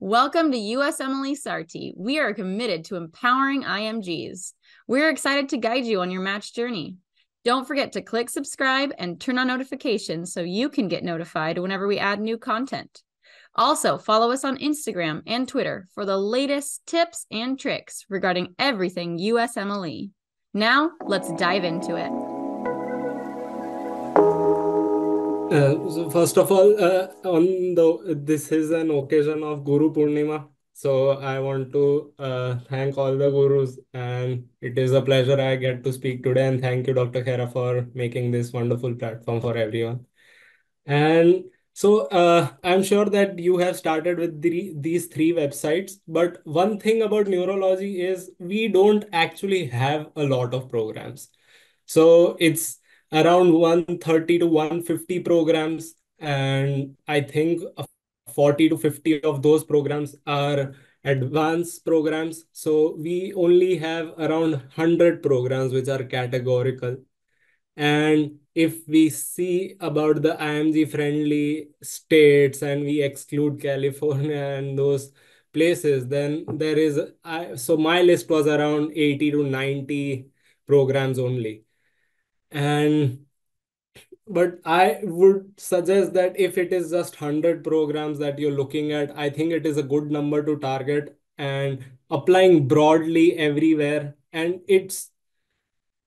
Welcome to USMLE Sarthi. We are committed to empowering IMGs. We're excited to guide you on your match journey. Don't forget to click subscribe and turn on notifications so you can get notified whenever we add new content. Also, follow us on Instagram and Twitter for the latest tips and tricks regarding everything USMLE. Now, let's dive into it. So first of all, this is an occasion of Guru Purnima. So I want to thank all the Gurus, and it is a pleasure I get to speak today. And thank you, Dr. Khaira, for making this wonderful platform for everyone. And so I'm sure that you have started with these three websites, but one thing about neurology is we don't actually have a lot of programs. So it's around 130 to 150 programs, and I think 40 to 50 of those programs are advanced programs. So we only have around 100 programs which are categorical. And if we see about the IMG friendly states and we exclude California and those places, then there is, so my list was around 80 to 90 programs only. But I would suggest that if it is just 100 programs that you're looking at, I think it is a good number to target and applying broadly everywhere. And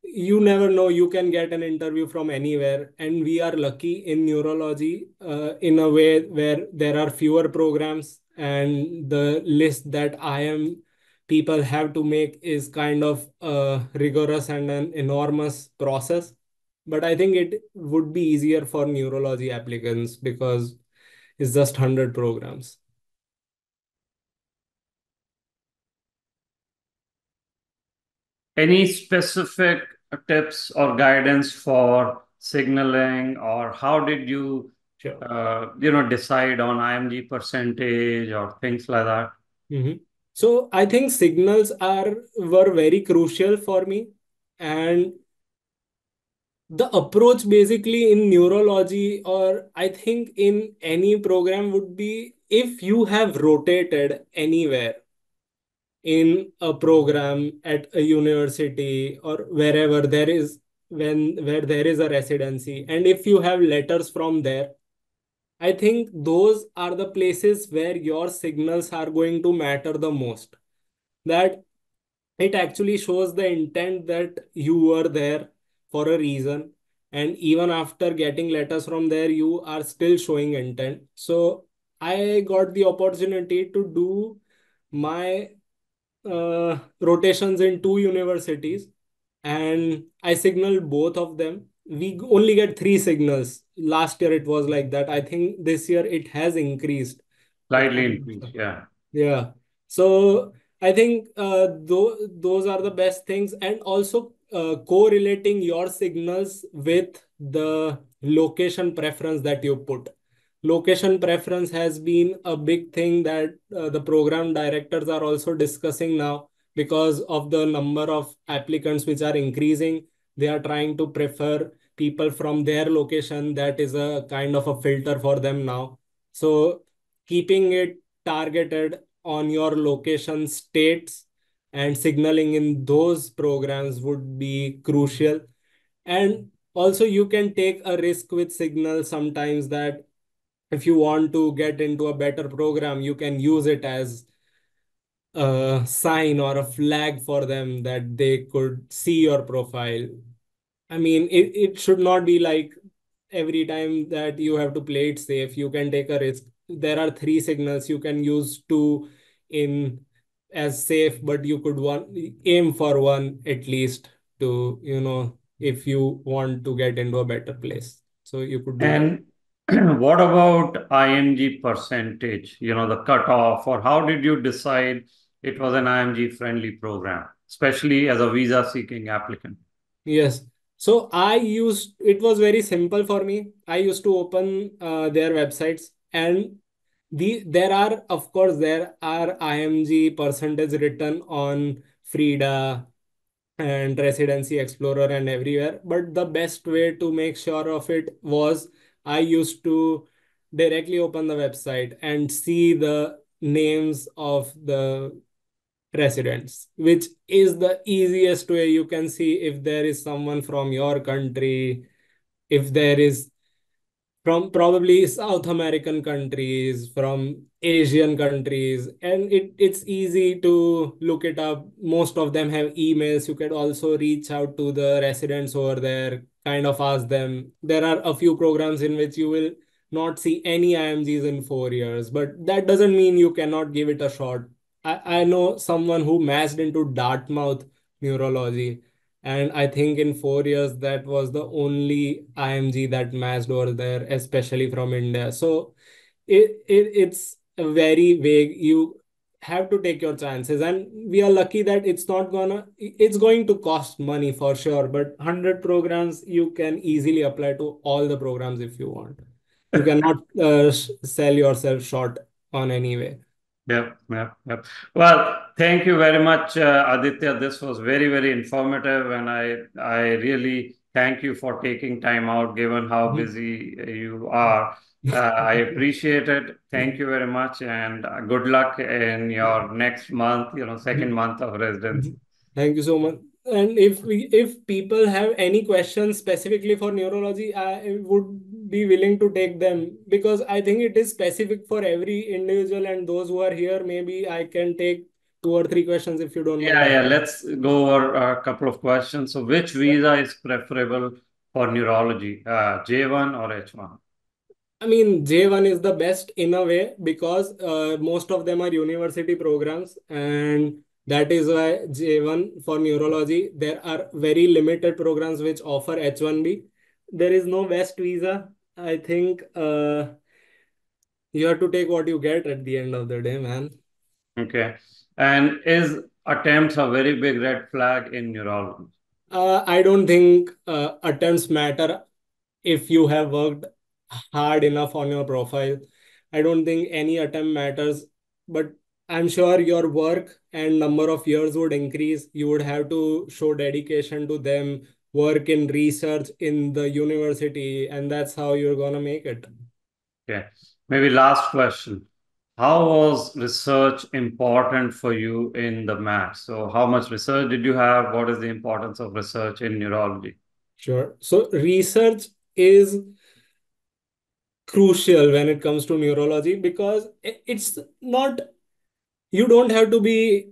you never know, you can get an interview from anywhere. And we are lucky in neurology in a way where there are fewer programs, and the list that people have to make is kind of rigorous and an enormous process. But I think it would be easier for neurology applicants because it's just 100 programs. Any specific tips or guidance for signaling, or how did you, decide on IMG percentage or things like that? Mm-hmm. So I think signals were very crucial for me, and the approach basically in neurology, or I think in any program, would be if you have rotated anywhere in a program at a university or wherever where there is a residency, and if you have letters from there, I think those are the places where your signals are going to matter the most. That it actually shows the intent that you were there for a reason. And even after getting letters from there, you are still showing intent. So I got the opportunity to do my rotations in two universities, and I signaled both of them. We only get three signals. Last year it was like that. I think this year it has increased. Slightly increased, yeah. Yeah. So I think those are the best things. And also correlating your signals with the location preference that you put. Location preference has been a big thing that the program directors are also discussing now because of the number of applicants which are increasing. They are trying to prefer people from their location. That is a kind of a filter for them now. So keeping it targeted on your location states and signaling in those programs would be crucial. And also you can take a risk with signals sometimes, that if you want to get into a better program, you can use it as a sign or a flag for them that they could see your profile. I mean, it should not be like every time that you have to play it safe. You can take a risk. There are three signals. You can use two in as safe, but you could aim for one at least to, if you want to get into a better place. So you could do that. What about IMG percentage, the cutoff, or how did you decide it was an IMG friendly program, especially as a visa seeking applicant? Yes. So it was very simple for me. I used to open their websites, and there are IMG percentage written on Frida and Residency Explorer and everywhere. But the best way to make sure of it was I used to directly open the website and see the names of the residents, which is the easiest way you can see if there is someone from your country, if there is from probably South American countries, from Asian countries, and it's easy to look it up. Most of them have emails. You can also reach out to the residents over there, kind of ask them. There are a few programs in which you will not see any IMGs in 4 years, but that doesn't mean you cannot give it a shot. I know someone who matched into Dartmouth Neurology, and I think in 4 years, that was the only IMG that matched over there, especially from India. So it's very vague. You have to take your chances. And we are lucky that it's going to cost money for sure, but 100 programs, you can easily apply to all the programs if you want. You cannot sell yourself short on any way. Yep. Well, thank you very much, Aditya. This was very, very informative, and I really thank you for taking time out, given how busy you are. I appreciate it. Thank you very much, and good luck in your next month, second month of residency. Thank you so much. And if people have any questions specifically for neurology, I would be willing to take them, because I think it is specific for every individual, and those who are here, maybe I can take 2 or 3 questions if you don't mind. Yeah. Let's go over a couple of questions. So which visa is preferable for neurology, J1 or H1? I mean, J1 is the best in a way, because most of them are university programs, and that is why J1 for neurology. There are very limited programs which offer H1B. There is no best visa. I think you have to take what you get at the end of the day, man. Okay. And is attempts a very big red flag in neurology? I don't think attempts matter if you have worked hard enough on your profile. I don't think any attempt matters, but I'm sure your work and number of years would increase. You would have to show dedication to them, work in research in the university, and that's how you're going to make it. Okay. Maybe last question. How was research important for you in the MAT? So how much research did you have? What is the importance of research in neurology? Sure. So research is crucial when it comes to neurology, because it's not... You don't have to be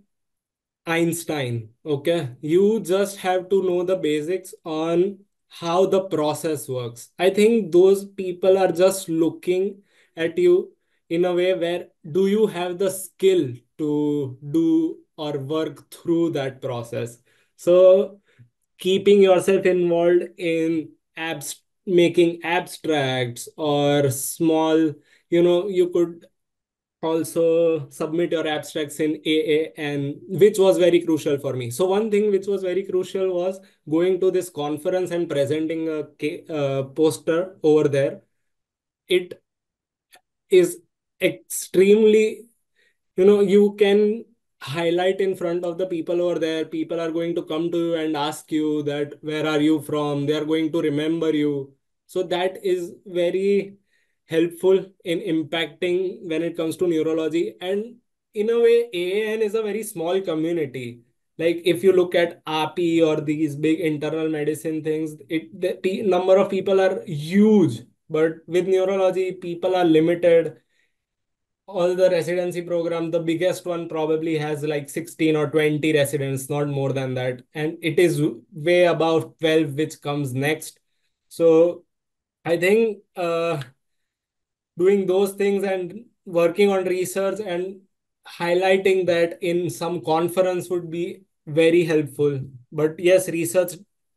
Einstein, okay? You just have to know the basics on how the process works. I think those people are just looking at you in a way where, do you have the skill to do or work through that process? So keeping yourself involved in making abstracts or small, you could also submit your abstracts in AAN, which was very crucial for me. So one thing which was very crucial was going to this conference and presenting a poster over there. It is extremely, you can highlight in front of the people over there. People are going to come to you and ask you that, where are you from? They are going to remember you. So that is very helpful in impacting when it comes to neurology. And in a way, AAN is a very small community. Like if you look at AP or these big internal medicine things, the number of people are huge. But with neurology, people are limited. All the residency program, the biggest one probably has like 16 or 20 residents, not more than that. And it is way above 12, which comes next. So I think... doing those things and working on research and highlighting that in some conference would be very helpful. But yes, research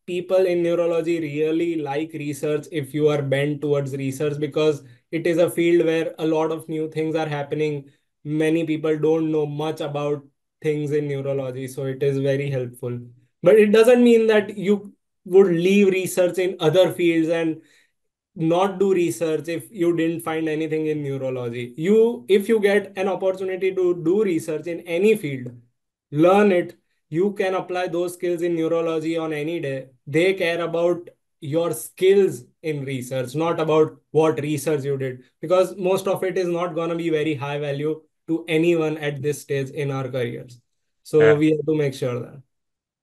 people in neurology really like research if you are bent towards research, because it is a field where a lot of new things are happening. Many people don't know much about things in neurology, so it is very helpful. But it doesn't mean that you would leave research in other fields and not do research if you didn't find anything in neurology. If you get an opportunity to do research in any field, learn it. You can apply those skills in neurology on any day. They care about your skills in research, not about what research you did, because most of it is not going to be very high value to anyone at this stage in our careers. So we have to make sure that.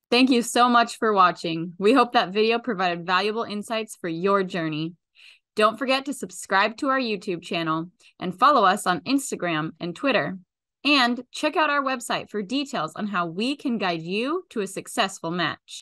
Thank you so much for watching. We hope that video provided valuable insights for your journey. Don't forget to subscribe to our YouTube channel and follow us on Instagram and Twitter. And check out our website for details on how we can guide you to a successful match.